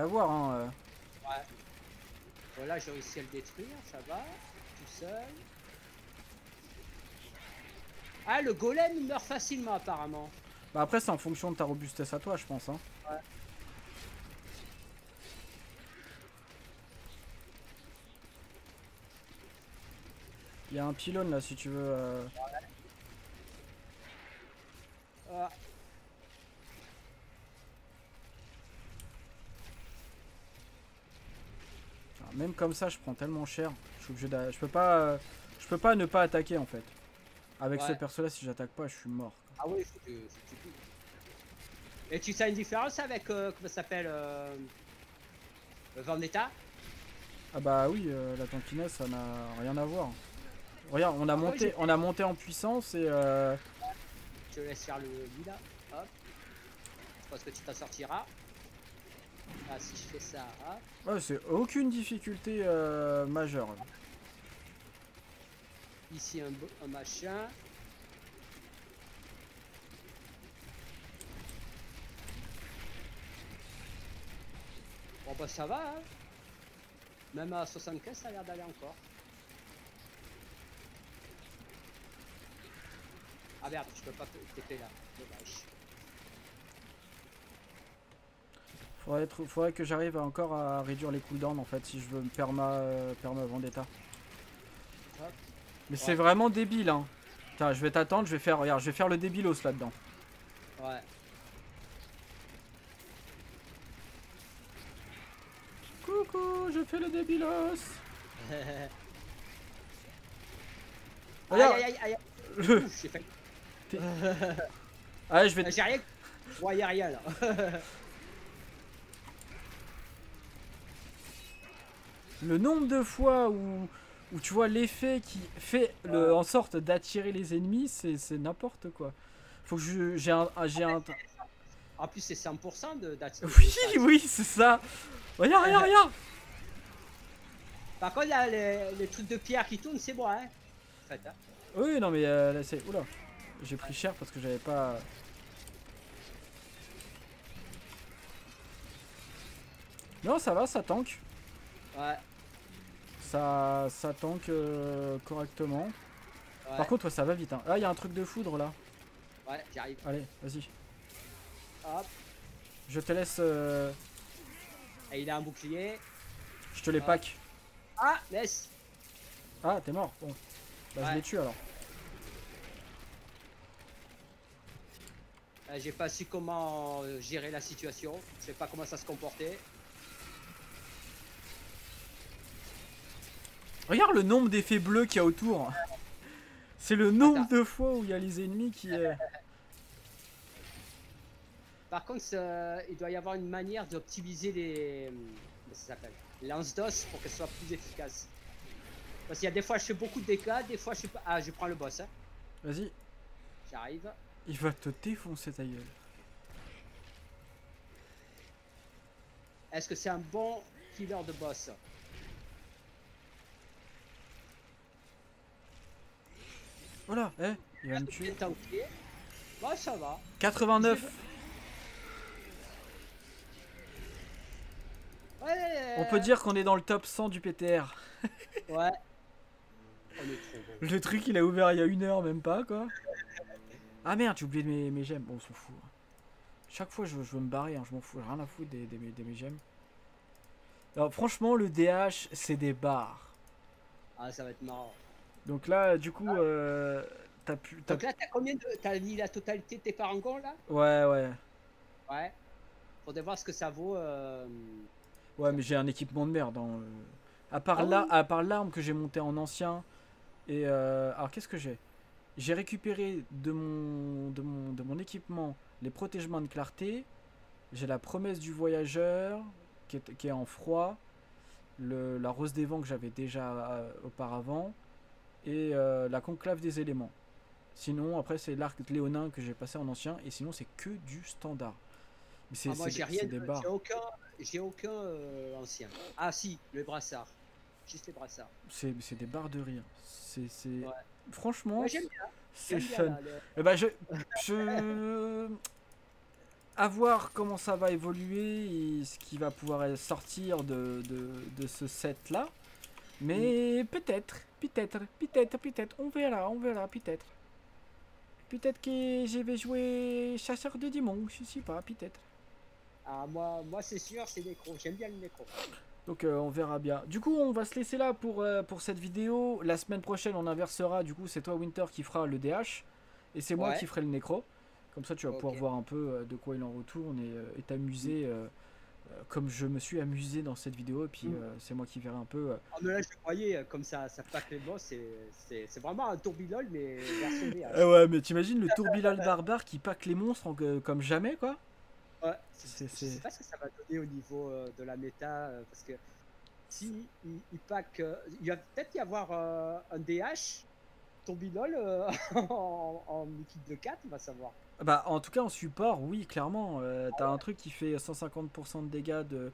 voir. Hein. Ouais. Voilà, j'ai réussi à le détruire, ça va. Tout seul. Ah, le golem meurt facilement, apparemment. Bah après, c'est en fonction de ta robustesse à toi, je pense. Hein. Ouais. Il y a un pylône là si tu veux. Voilà. Alors, même comme ça je prends tellement cher. Je suis obligé de... je peux pas ne pas attaquer en fait. Avec ce perso là si j'attaque pas je suis mort. Ah oui, faut que tu bouges. Et tu sens une différence avec comment ça s'appelle Vendetta? Ah bah oui, la tankiness, ça n'a rien à voir. Regarde, on a monté en puissance et... Je te laisse faire le lit là. Hop. Je pense que tu t'en sortiras. Ah, si je fais ça... Hop. Ouais, c'est aucune difficulté majeure. Ici un machin. Bon bah ça va, hein. Même à 75 ça a l'air d'aller encore. Ah merde, je peux pas péter là, dommage. Faudrait que j'arrive encore à réduire les cooldowns en fait si je veux me perma vendetta. Hop. Mais ouais, c'est vraiment débile, hein. Putain, je vais t'attendre, je vais faire, regarde, je vais faire le débilos là-dedans. Ouais. Coucou, je fais le débilos. Regarde. Aïe, aïe, aïe, aïe. Ouf, j'ai fait. Ah, je vais... J'ai rien... Ouais, y'a rien là. Le nombre de fois où tu vois l'effet qui fait en sorte d'attirer les ennemis, c'est n'importe quoi. Faut que j'ai un... En plus c'est 100% d'attirer. Oui, oui, c'est ça. Regarde, regarde, regarde. Par contre là, les trucs de pierre qui tournent, c'est bon, hein. En fait, hein. Oui, non mais là c'est... Oula. J'ai pris cher parce que j'avais pas... Non, ça va, ça tank. Ouais. Ça tank correctement. Ouais. Par contre, ouais, ça va vite, hein. Ah, il y a un truc de foudre là. Ouais, j'y arrive. Allez, vas-y. Hop. Je te laisse. Et il a un bouclier. Je te les pack. Ah, laisse. Ah, t'es mort. Bon. Bah, ouais, je les tue alors. J'ai pas su comment gérer la situation. Je sais pas comment ça se comportait. Regarde le nombre d'effets bleus qu'il y a autour. C'est le nombre de fois où il y a les ennemis qui... Par contre, il doit y avoir une manière d'optimiser les... Ça s'appelle lance-d'os pour qu'elle soit plus efficace. Parce qu'il y a des fois, je fais beaucoup de dégâts, des fois, je fais pas... Ah, je prends le boss, hein. Vas-y. J'arrive. Il va te défoncer ta gueule. Est-ce que c'est un bon killer de boss ? Voilà, eh, il va me tuer. Bah ça va. 89. Ouais. On peut dire qu'on est dans le top 100 du PTR. Ouais. Le truc il a ouvert il y a une heure même pas quoi. Ah merde, j'ai oublié de mes gemmes. Bon, on s'en fout. Chaque fois je veux me barrer, hein, je m'en fous, j'ai rien à foutre de mes gemmes. Alors franchement le DH c'est des barres. Ah ça va être marrant. Donc là, du coup, t'as pu... Donc là, t'as combien de... T'as mis la totalité de tes parangons, là? Ouais, ouais. Ouais. Faudrait voir ce que ça vaut. Ouais, mais j'ai un équipement de merde. Hein. À part l'arme que j'ai montée en ancien. Et alors, qu'est-ce que j'ai? J'ai récupéré de mon équipement les protègements de clarté. J'ai la promesse du voyageur, qui est en froid. La rose des vents que j'avais déjà auparavant. Et la conclave des éléments. Sinon, après, c'est l'arc de Léonin que j'ai passé en ancien. Et sinon, c'est que du standard. Mais c'est des barres. J'ai aucun ancien. Ah, si, le brassard. Juste les brassards. C'est des barres de rire. Ouais. Franchement, ouais, c'est fun. Eh ben, je... À voir comment ça va évoluer et ce qui va pouvoir sortir de ce set-là. Mais peut-être, on verra, peut-être que je vais jouer chasseur de démon, je sais pas, peut-être. Ah moi c'est sûr, c'est Necro, j'aime bien le Necro. Donc on verra bien. Du coup on va se laisser là pour cette vidéo. La semaine prochaine on inversera, du coup c'est toi Winter qui fera le DH et c'est moi qui ferai le Necro. Comme ça tu vas pouvoir voir un peu de quoi il en retourne et t'amuser. Comme je me suis amusé dans cette vidéo, et puis c'est moi qui verrai un peu. Ah, mais là, je croyais, comme ça pack les boss, c'est vraiment un tourbillol, mais version DH. Ouais, mais t'imagines le tourbillol barbare qui pack les monstres comme jamais, quoi. Ouais, je sais pas ce que ça va donner au niveau de la méta, parce que si il pack, il va peut-être y avoir un DH, ton bilol en liquide de 4, on va savoir. Bah, en tout cas, en support, oui, clairement. T'as un truc qui fait 150% de dégâts de...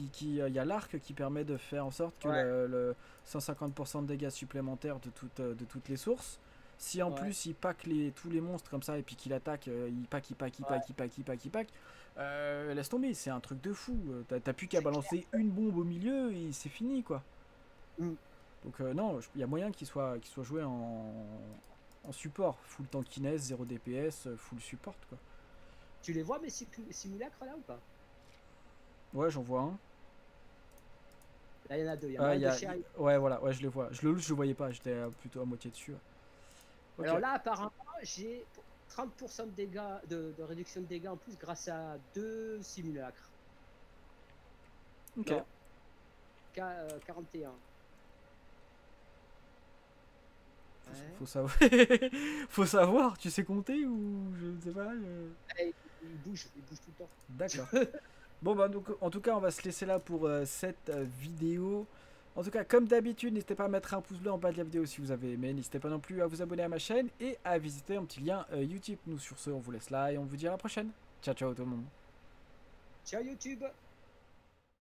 y a l'arc qui permet de faire en sorte que le 150% de dégâts supplémentaires de toutes les sources. Si en plus il pack tous les monstres comme ça et puis qu'il attaque, il pack, laisse tomber, c'est un truc de fou. T'as plus qu'à balancer une bombe au milieu et c'est fini, quoi. Donc non, il y a moyen qu'il soit joué en support. Full tankiness, 0 DPS, full support, quoi. Tu les vois, mais simulacre là ou pas? Ouais, j'en vois un. Là, il y en a deux. Il y en a un de chair. Ouais, voilà, ouais, je les vois. Je le voyais pas, j'étais plutôt à moitié dessus. Okay. Alors là, apparemment, j'ai 30% de réduction de dégâts en plus grâce à 2 simulacres. Ok. Non, 41. Faut savoir, tu sais compter ou je ne sais pas. Il bouge tout le temps. D'accord. Bon, bah, donc, en tout cas, on va se laisser là pour cette vidéo. En tout cas, comme d'habitude, n'hésitez pas à mettre un pouce bleu en bas de la vidéo si vous avez aimé. N'hésitez pas non plus à vous abonner à ma chaîne et à visiter mon petit lien YouTube. Nous, sur ce, on vous laisse là et on vous dit à la prochaine. Ciao, ciao tout le monde. Ciao YouTube.